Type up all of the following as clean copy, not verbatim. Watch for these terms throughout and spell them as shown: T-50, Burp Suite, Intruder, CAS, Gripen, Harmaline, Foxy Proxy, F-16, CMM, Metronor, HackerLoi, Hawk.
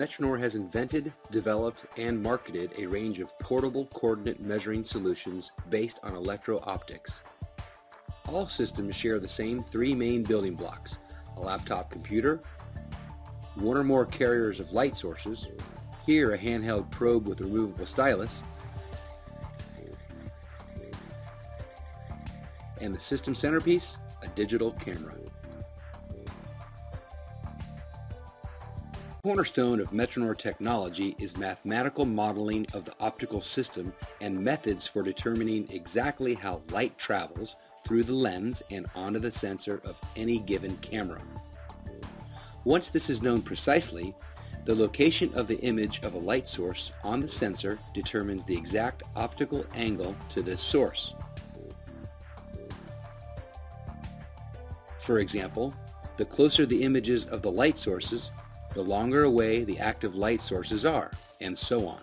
Metronor has invented, developed, and marketed a range of portable coordinate measuring solutions based on electro-optics. All systems share the same three main building blocks: a laptop computer, one or more carriers of light sources, here a handheld probe with a removable stylus, and the system centerpiece, a digital camera. The cornerstone of Metronor technology is mathematical modeling of the optical system and methods for determining exactly how light travels through the lens and onto the sensor of any given camera. Once this is known precisely, the location of the image of a light source on the sensor determines the exact optical angle to this source. For example, the closer the images of the light sources, the longer away the active light sources are, and so on.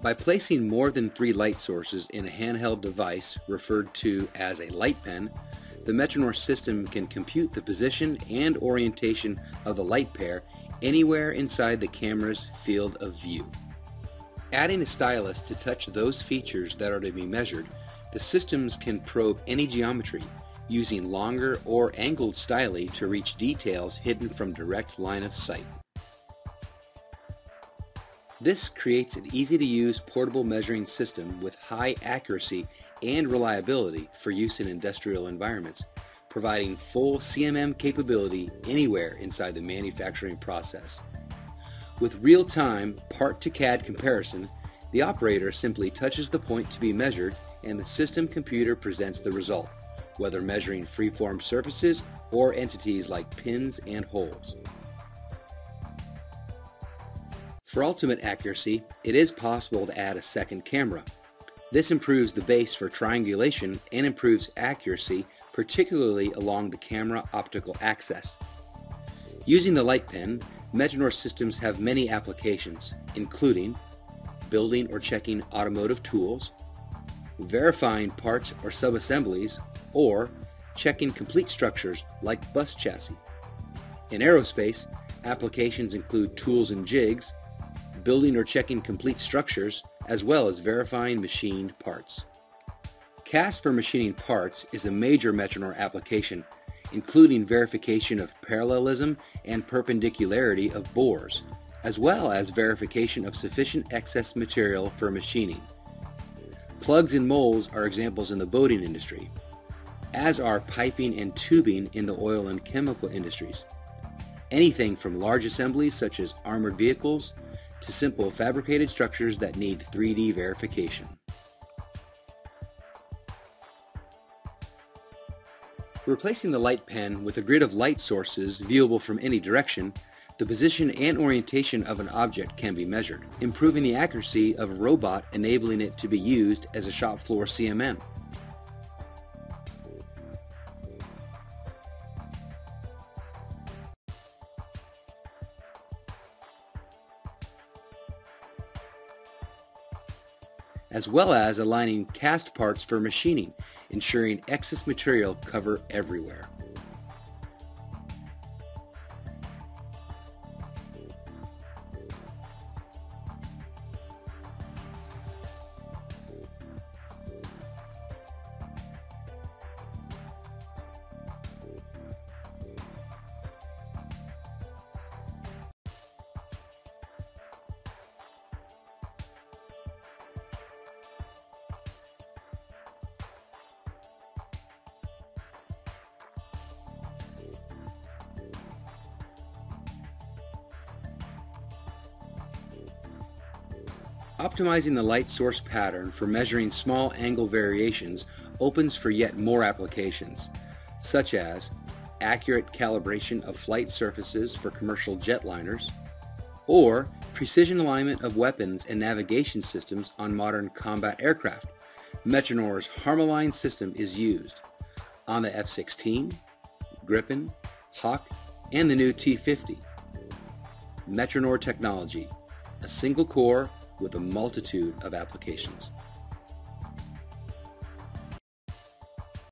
By placing more than three light sources in a handheld device referred to as a light pen, the Metronor system can compute the position and orientation of the light pair anywhere inside the camera's field of view. Adding a stylus to touch those features that are to be measured, the systems can probe any geometry, using longer or angled styli to reach details hidden from direct line of sight. This creates an easy-to-use portable measuring system with high accuracy and reliability for use in industrial environments, providing full CMM capability anywhere inside the manufacturing process. With real-time part-to-CAD comparison, the operator simply touches the point to be measured and the system computer presents the result, whether measuring free-form surfaces or entities like pins and holes. For ultimate accuracy, it is possible to add a second camera. This improves the base for triangulation and improves accuracy, particularly along the camera optical axis. Using the light pen, Metronor systems have many applications, including building or checking automotive tools, verifying parts or sub-assemblies, or checking complete structures like bus chassis. In aerospace, applications include tools and jigs, building or checking complete structures, as well as verifying machined parts. CAS for machining parts is a major Metronor application, including verification of parallelism and perpendicularity of bores, as well as verification of sufficient excess material for machining. Plugs and moles are examples in the boating industry, as are piping and tubing in the oil and chemical industries. Anything from large assemblies such as armored vehicles to simple fabricated structures that need 3D verification. Replacing the light pen with a grid of light sources viewable from any direction, the position and orientation of an object can be measured, improving the accuracy of a robot, enabling it to be used as a shop floor CMM. As well as aligning cast parts for machining, ensuring excess material cover everywhere. Optimizing the light source pattern for measuring small angle variations opens for yet more applications, such as accurate calibration of flight surfaces for commercial jetliners, or precision alignment of weapons and navigation systems on modern combat aircraft. Metronor's Harmaline system is used on the F-16, Gripen, Hawk, and the new T-50. Metronor technology, a single core, with a multitude of applications.